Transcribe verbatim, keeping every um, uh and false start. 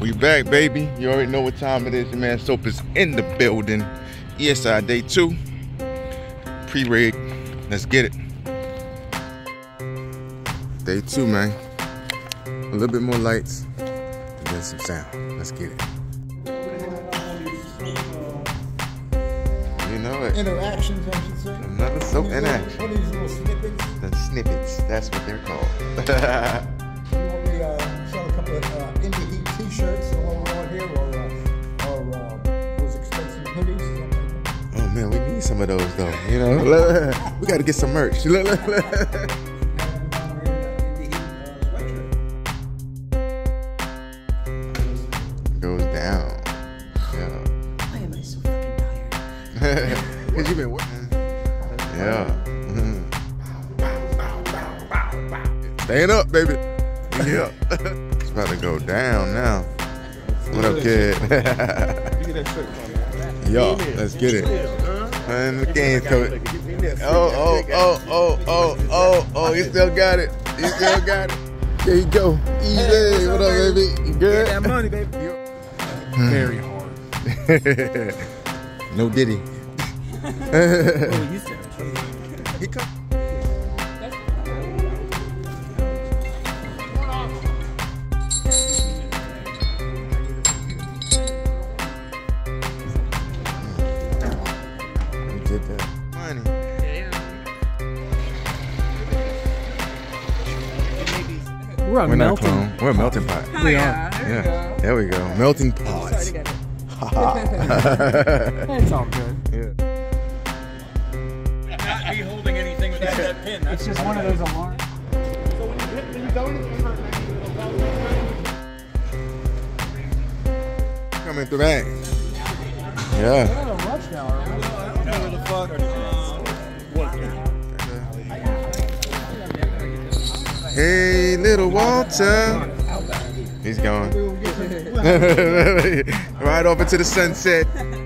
We back, baby. You already know what time it is. Your man Soap is in the building. E S I day two. Pre-rig. Let's get it. Day two, man. A little bit more lights and then some sound. Let's get it. You know it. Interactions, I should say. Another soap in action. What are these little snippets? The snippets. That's what they're called. Uh, indie heat t-shirts along around here, or, uh, or uh, those expensive hoodies. Oh man, we need some of those though. You know, we got to get some merch. Goes down. Yeah. Why am I so fucking tired? Cause you been working. Yeah. Mm-hmm. Stand up, baby. Yeah. About to go down now. What up, kid? Yo, let's get it. And the game's coming. Oh, oh, oh, oh, oh, oh, oh. You still got it. You still got it. There you go. Easy. What up, baby? You good? That money, baby. Very hard. No Diddy. He come. We're, We're not clone. We're a melting pot. Oh, we yeah, are. There yeah. We go. There we go. Melting pot. That's all good. Yeah. Not me holding anything with that, that pin. That's it's just one of those alarms. So when you hit, when you go into the first coming through back. Yeah. We're in a rush now, are we? I don't know where the fuck. What? Hey, little Walter. He's gone. Right off into the sunset.